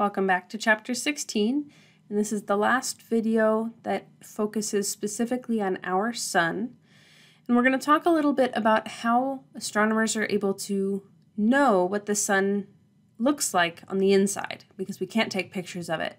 Welcome back to Chapter 16, and this is the last video that focuses specifically on our sun. And we're going to talk a little bit about how astronomers are able to know what the sun looks like on the inside, because we can't take pictures of it.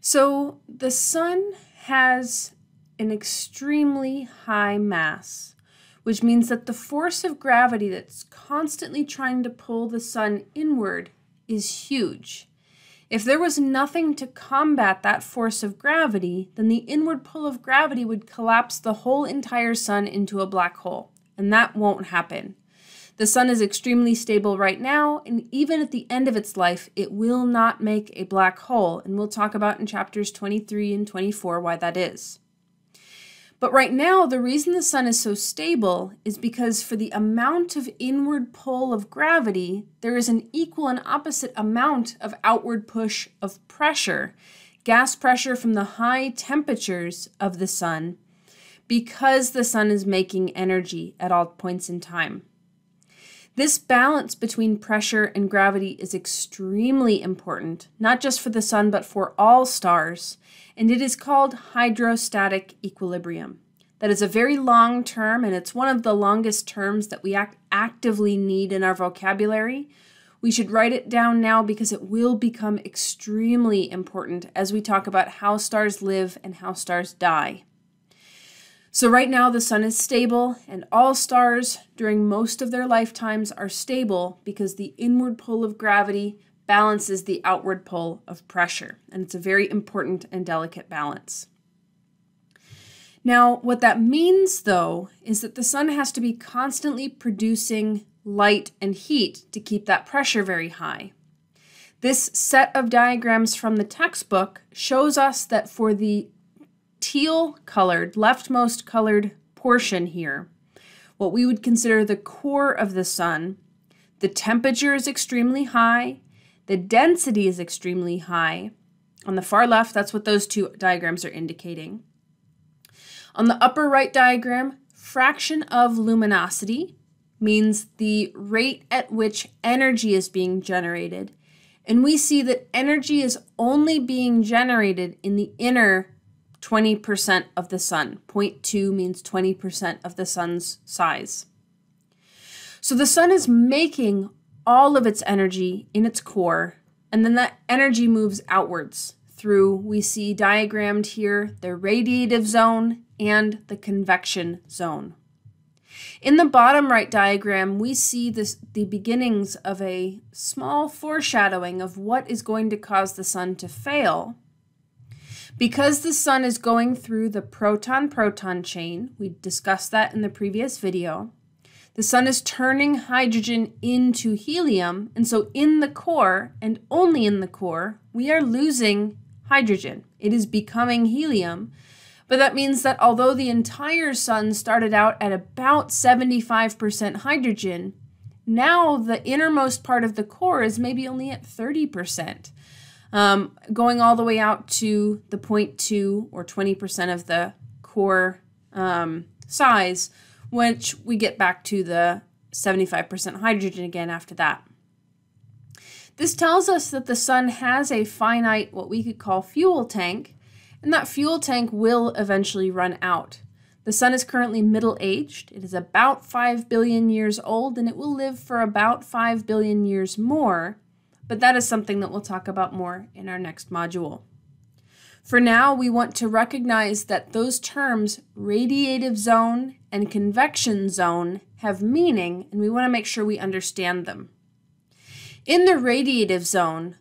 So the sun has an extremely high mass, which means that the force of gravity that's constantly trying to pull the sun inward is huge. If there was nothing to combat that force of gravity, then the inward pull of gravity would collapse the whole entire sun into a black hole, and that won't happen. The sun is extremely stable right now, and even at the end of its life, it will not make a black hole, and we'll talk about in chapters 23 and 24 why that is. But right now, the reason the sun is so stable is because for the amount of inward pull of gravity, there is an equal and opposite amount of outward push of pressure, gas pressure from the high temperatures of the sun, because the sun is making energy at all points in time. This balance between pressure and gravity is extremely important, not just for the sun, but for all stars, and it is called hydrostatic equilibrium. That is a very long term, and it's one of the longest terms that we actively need in our vocabulary. We should write it down now because it will become extremely important as we talk about how stars live and how stars die. So right now the sun is stable, and all stars during most of their lifetimes are stable because the inward pull of gravity balances the outward pull of pressure, and it's a very important and delicate balance. Now, what that means, though, is that the sun has to be constantly producing light and heat to keep that pressure very high. This set of diagrams from the textbook shows us that for the teal-colored, leftmost colored portion here, what we would consider the core of the sun, the temperature is extremely high, the density is extremely high. On the far left, that's what those two diagrams are indicating. On the upper right diagram, fraction of luminosity means the rate at which energy is being generated. And we see that energy is only being generated in the inner 20% of the sun. 0.2 means 20% of the sun's size. So the sun is making all of its energy in its core, and then that energy moves outwards through, we see diagrammed here, the radiative zone and the convection zone. In the bottom right diagram, we see the beginnings of a small foreshadowing of what is going to cause the sun to fail. Because the sun is going through the proton-proton chain, we discussed that in the previous video, the sun is turning hydrogen into helium, and so in the core, and only in the core, we are losing hydrogen. It is becoming helium, but that means that although the entire sun started out at about 75% hydrogen, now the innermost part of the core is maybe only at 30%. Going all the way out to the 0.2 or 20% of the core size, which we get back to the 75% hydrogen again after that. This tells us that the sun has a finite, what we could call fuel tank, and that fuel tank will eventually run out. The sun is currently middle-aged. It is about 5 billion years old, and it will live for about 5 billion years more. But that is something that we'll talk about more in our next module. For now, we want to recognize that those terms, radiative zone and convection zone, have meaning, and we want to make sure we understand them. In the radiative zone,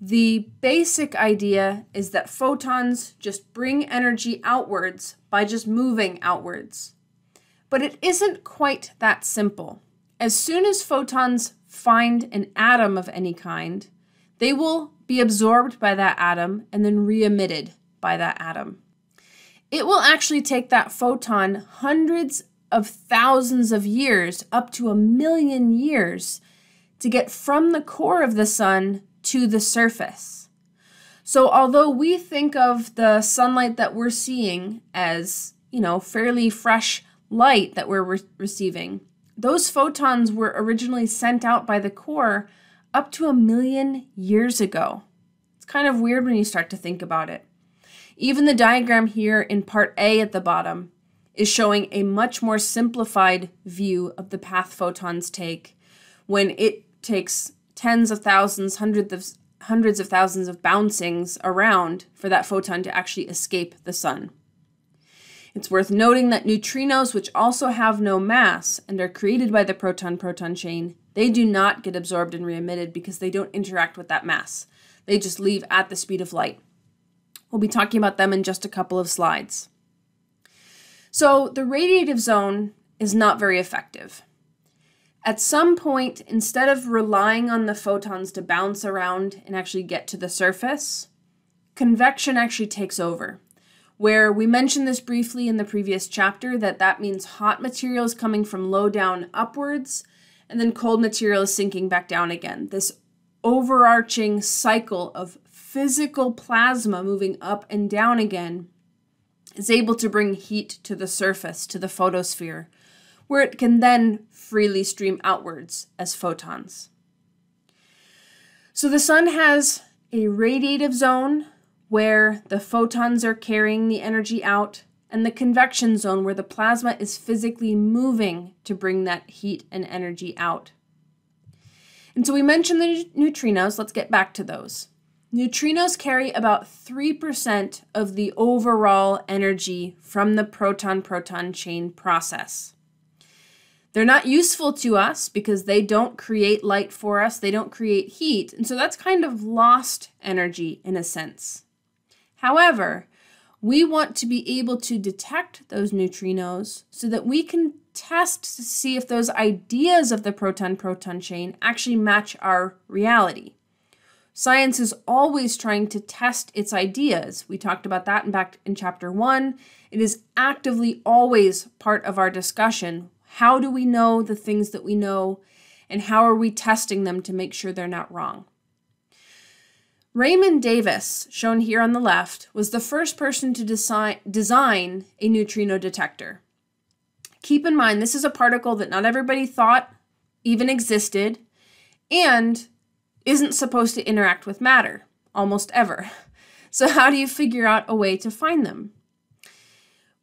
the basic idea is that photons just bring energy outwards by just moving outwards. But it isn't quite that simple. As soon as photons find an atom of any kind, they will be absorbed by that atom and then re-emitted by that atom. It will actually take that photon hundreds of thousands of years, up to 1 million years, to get from the core of the sun to the surface. So although we think of the sunlight that we're seeing as, you know, fairly fresh light that we're receiving, those photons were originally sent out by the core up to 1 million years ago. It's kind of weird when you start to think about it. Even the diagram here in part A at the bottom is showing a much more simplified view of the path photons take when it takes tens of thousands, hundreds of thousands of bouncings around for that photon to actually escape the sun. It's worth noting that neutrinos, which also have no mass and are created by the proton-proton chain, they do not get absorbed and re-emitted because they don't interact with that mass. They just leave at the speed of light. We'll be talking about them in just a couple of slides. So the radiative zone is not very effective. At some point, instead of relying on the photons to bounce around and actually get to the surface, convection actually takes over, where we mentioned this briefly in the previous chapter, that means hot materials coming from low down upwards, and then cold material is sinking back down again. This overarching cycle of physical plasma moving up and down again is able to bring heat to the surface, to the photosphere, where it can then freely stream outwards as photons. So the sun has a radiative zone where the photons are carrying the energy out, and the convection zone where the plasma is physically moving to bring that heat and energy out. And so we mentioned the neutrinos. Let's get back to those. Neutrinos carry about 3% of the overall energy from the proton-proton chain process. They're not useful to us because they don't create light for us, they don't create heat, and so that's kind of lost energy in a sense. However, we want to be able to detect those neutrinos so that we can test to see if those ideas of the proton-proton chain actually match our reality. Science is always trying to test its ideas. We talked about that in Chapter 1. It is actively always part of our discussion. How do we know the things that we know, and how are we testing them to make sure they're not wrong? Raymond Davis, shown here on the left, was the first person to design a neutrino detector. Keep in mind, this is a particle that not everybody thought even existed, and isn't supposed to interact with matter, almost ever. So how do you figure out a way to find them?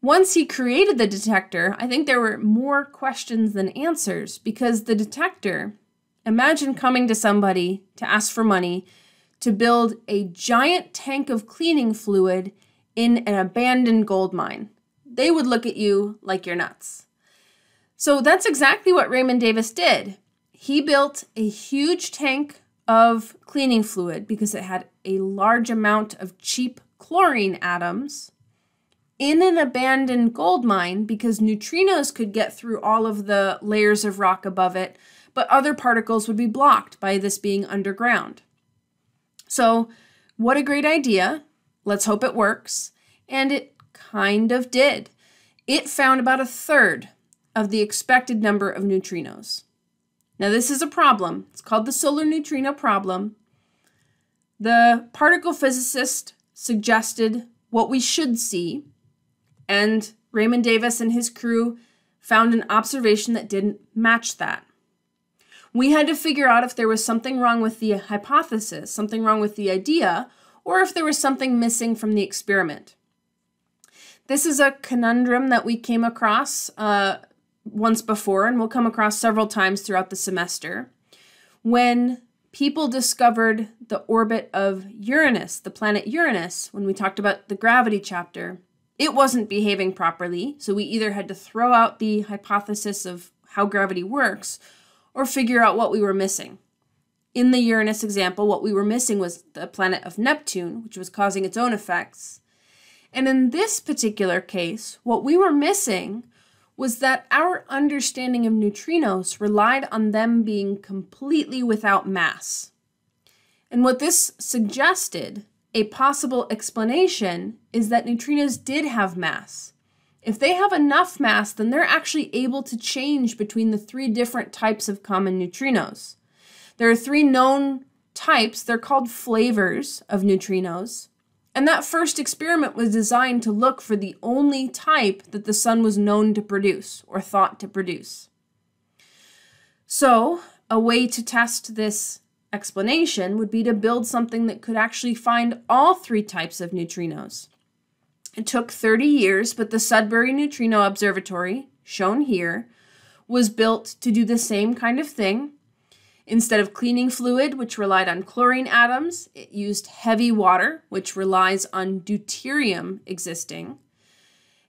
Once he created the detector, I think there were more questions than answers, because the detector, imagine coming to somebody to ask for money to build a giant tank of cleaning fluid in an abandoned gold mine. They would look at you like you're nuts. So that's exactly what Raymond Davis did. He built a huge tank of cleaning fluid because it had a large amount of cheap chlorine atoms in an abandoned gold mine, because neutrinos could get through all of the layers of rock above it, but other particles would be blocked by this being underground. So what a great idea. Let's hope it works. And it kind of did. It found about 1/3 of the expected number of neutrinos. Now this is a problem. It's called the solar neutrino problem. The particle physicist suggested what we should see, and Raymond Davis and his crew found an observation that didn't match that. We had to figure out if there was something wrong with the hypothesis, something wrong with the idea, or if there was something missing from the experiment. This is a conundrum that we came across once before, and we'll come across several times throughout the semester, when people discovered the orbit of Uranus, the planet Uranus, when we talked about the gravity chapter. It wasn't behaving properly, so we either had to throw out the hypothesis of how gravity works or figure out what we were missing. In the Uranus example, what we were missing was the planet of Neptune, which was causing its own effects. And in this particular case, what we were missing was that our understanding of neutrinos relied on them being completely without mass. And what this suggested, a possible explanation, is that neutrinos did have mass. If they have enough mass, then they're actually able to change between the 3 different types of common neutrinos. There are 3 known types. They're called flavors of neutrinos. And that first experiment was designed to look for the only type that the sun was known to produce or thought to produce. So a way to test this explanation would be to build something that could actually find all three types of neutrinos. It took 30 years, but the Sudbury Neutrino Observatory, shown here, was built to do the same kind of thing. Instead of cleaning fluid, which relied on chlorine atoms, it used heavy water, which relies on deuterium existing.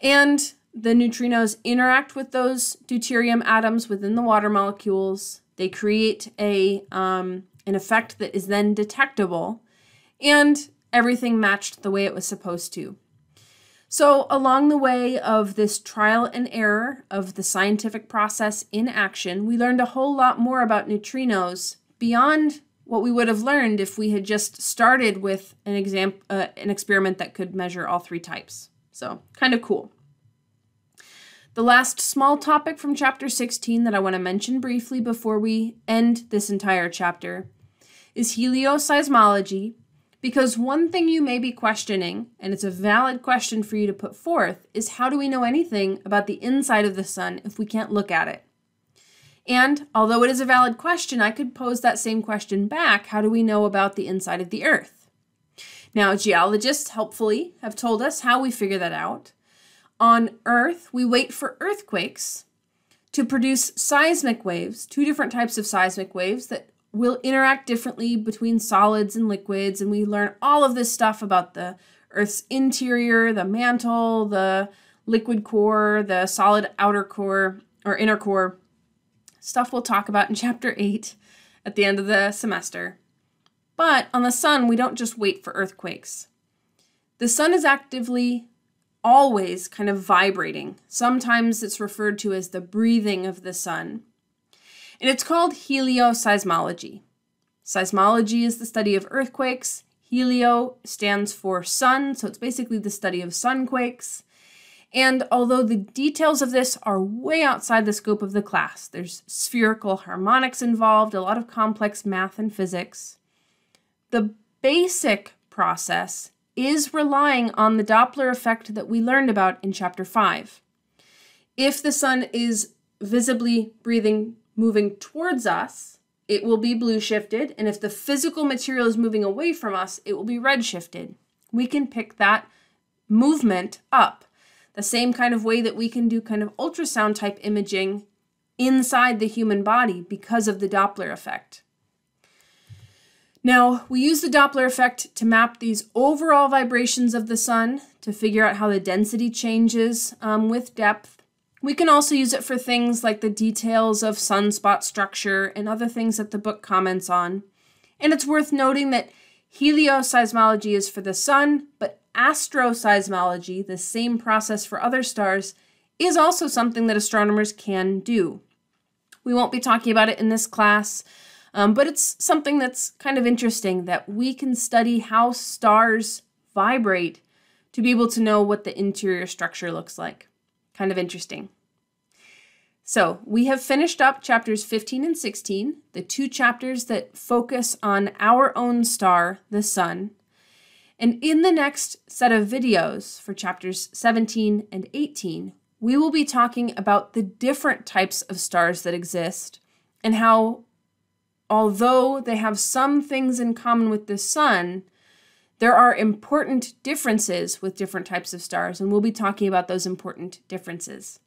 And the neutrinos interact with those deuterium atoms within the water molecules. They create an effect that is then detectable, and everything matched the way it was supposed to. So along the way of this trial and error of the scientific process in action, we learned a whole lot more about neutrinos beyond what we would have learned if we had just started with an experiment that could measure all three types. So kind of cool. The last small topic from chapter 16 that I want to mention briefly before we end this entire chapter is helioseismology, because one thing you may be questioning, and it's a valid question for you to put forth, is how do we know anything about the inside of the sun if we can't look at it? And although it is a valid question, I could pose that same question back: how do we know about the inside of the Earth? Now, geologists helpfully have told us how we figure that out. On Earth, we wait for earthquakes to produce seismic waves, two different types of seismic waves that will interact differently between solids and liquids, and we learn all of this stuff about the Earth's interior, the mantle, the liquid core, the solid outer core, or inner core, stuff we'll talk about in Chapter 8 at the end of the semester. But on the sun, we don't just wait for earthquakes. The sun is actively always kind of vibrating. Sometimes it's referred to as the breathing of the sun. And it's called helioseismology. Seismology is the study of earthquakes. Helio stands for sun, so it's basically the study of sunquakes. And although the details of this are way outside the scope of the class, there's spherical harmonics involved, a lot of complex math and physics, the basic process is relying on the Doppler effect that we learned about in Chapter 5. If the sun is visibly breathing, moving towards us, it will be blue shifted, and if the physical material is moving away from us, it will be red shifted. We can pick that movement up, the same kind of way that we can do kind of ultrasound type imaging inside the human body because of the Doppler effect. Now, we use the Doppler effect to map these overall vibrations of the sun to figure out how the density changes with depth. We can also use it for things like the details of sunspot structure and other things that the book comments on. And it's worth noting that helioseismology is for the sun, but astroseismology, the same process for other stars, is also something that astronomers can do. We won't be talking about it in this class, but it's something that's kind of interesting, that we can study how stars vibrate to be able to know what the interior structure looks like. Kind of interesting. So we have finished up chapters 15 and 16, the two chapters that focus on our own star, the sun. And in the next set of videos for chapters 17 and 18, we will be talking about the different types of stars that exist and how, although they have some things in common with the sun, there are important differences with different types of stars, and we'll be talking about those important differences.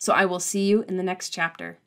So I will see you in the next chapter.